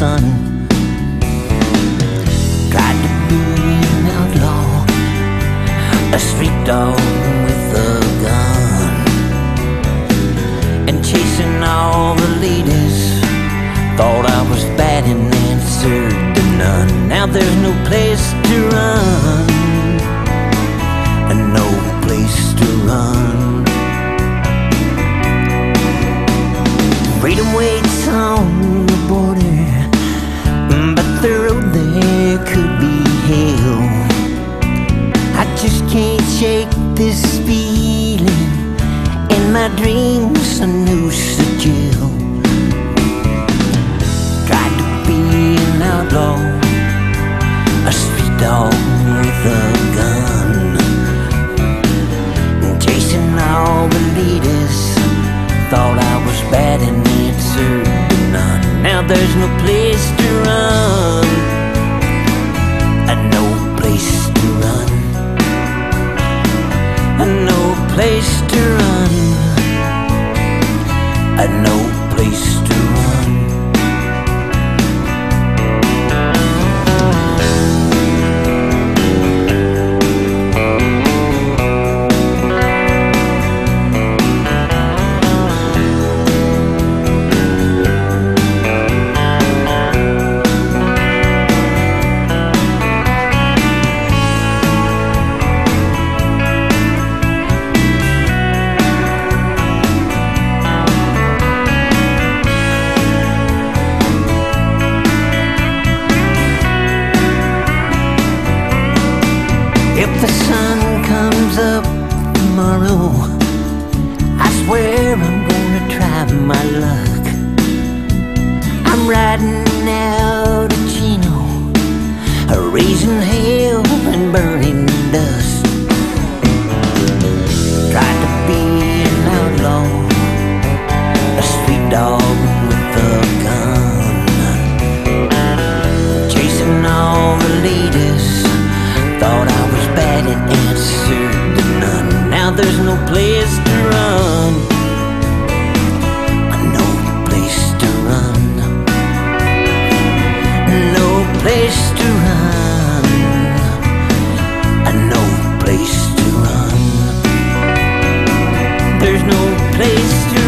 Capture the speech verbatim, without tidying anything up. sun. Tried to be an outlaw, a street dog with a gun, and chasing all the leaders. Thought I was bad and answered to none. Now there's no place to run, and no place to run. Freedom waits on the border, but the road there could be hell. I just can't shake this feeling, in my dreams a noose, a jail. Tried to be an outlaw, a street dog with a gun, chasing all the leaders. Thought I was bad and answered to none. Now there's no place to run, and no place to run, and no place to run, and no place to run. If the sun comes up tomorrow, I swear I'm gonna try my luck. I'm riding out of Chino, raising hell and burning dust. Tried to be an outlaw, a street dog with a gun, chasing all the leaders. Thought I was bad and answered to none. Now there's no place to run, no place to run, no place to run, no place to run. There's no place to